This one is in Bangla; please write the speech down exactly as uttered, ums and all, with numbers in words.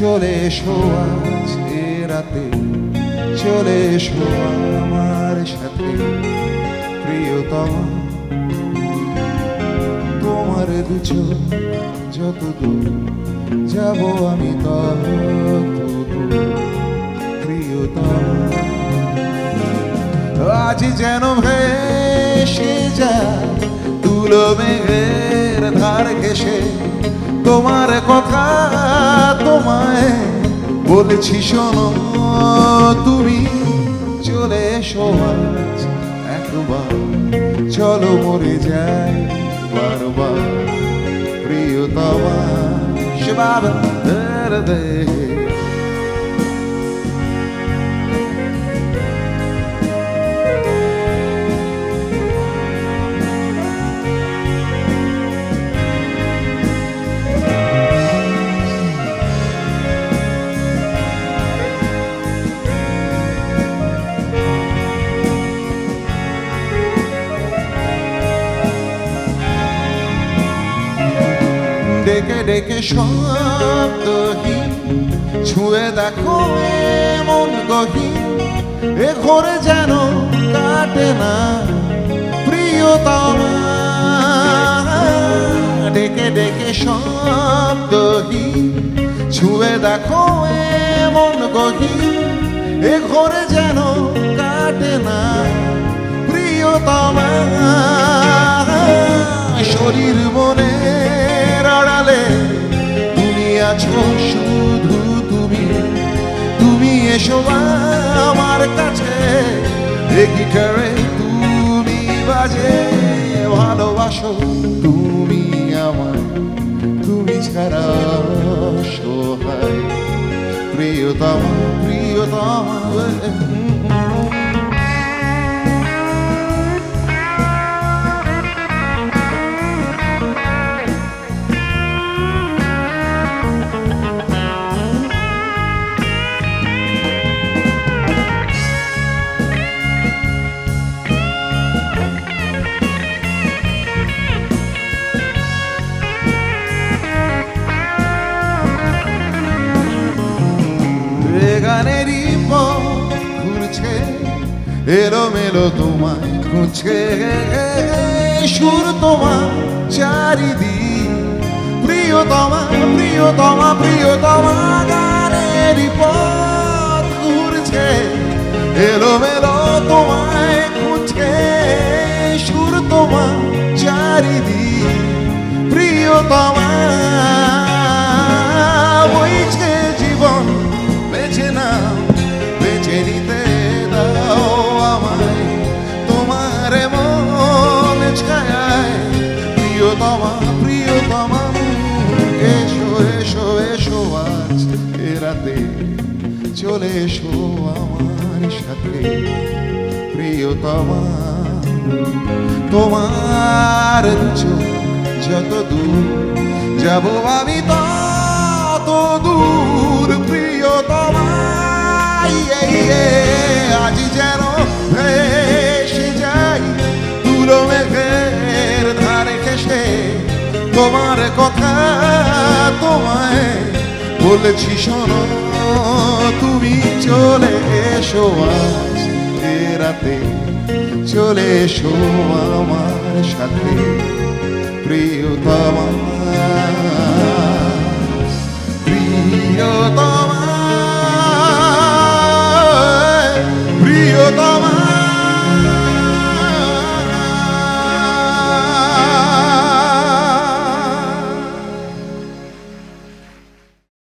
চলে শোয়া সে রাতে, চলে শোয়া আমার সাথে প্রিয়তমা। তোমার দু চোখ যত দূর যাব আমি তত দূর প্রিয়তমা। আজ যেন ভেসে যায় তুলো মেঘের ধার ঘেসে তোমার কথা তোমায় বলছি শোনো তুমি চলে এসো আজ একবার চলো মরে যাই বারবার প্রিয়তমা। বাবার দেহে ডেকে ডেকে শব্দহীন ছুঁয়ে দেখো এমন গহীন এ ঘরে যেন কাটে না প্রিয়তমা। ডেকে ডেকে শব্দহীন ছুঁয়ে দেখো এমন গহীন এ ঘরে যেন কাটে না প্রিয়তমা। শরীর মনে তুমি আছো শুধু তুমি, তুমি এসো আমার কাছে এগিয়ে তুমি বাজে ভালোবাসো তুমি আমায় তুমি ছাড়া সোহায় প্রিয়তমা প্রিয়তমা। গানেরই মন ঘুরছে এলোমেলো তোমায় খুঁজছে সুর তোমার চারিদিক প্রিয়তমা প্রিয়তমা প্রিয়তমা। গানেরই পথ ঘুরছে এলোমেলো তোমায় খুঁজছে সুর তোমার চারিদিক প্রিয়তমা। বইছে জীবন প্রিয়তমা প্রিয়তমা। এসো এসো এসো আজ এ রাতে চলে এসো আমার সাথে প্রিয়তমা। তোমার চোখ যত দূর যাব আমি তত দূর প্রিয়তমা। আজ যেন ভেসে যাই তুলো মেঘের ধারে ঘেসে তোমার কথা তোমায় বলেছি শোনো তুমি চলে এসো আজ এ রাতে চলে এসো আমার সাথে প্রিয়তমা প্রিয়তমা প্রিয়তমা।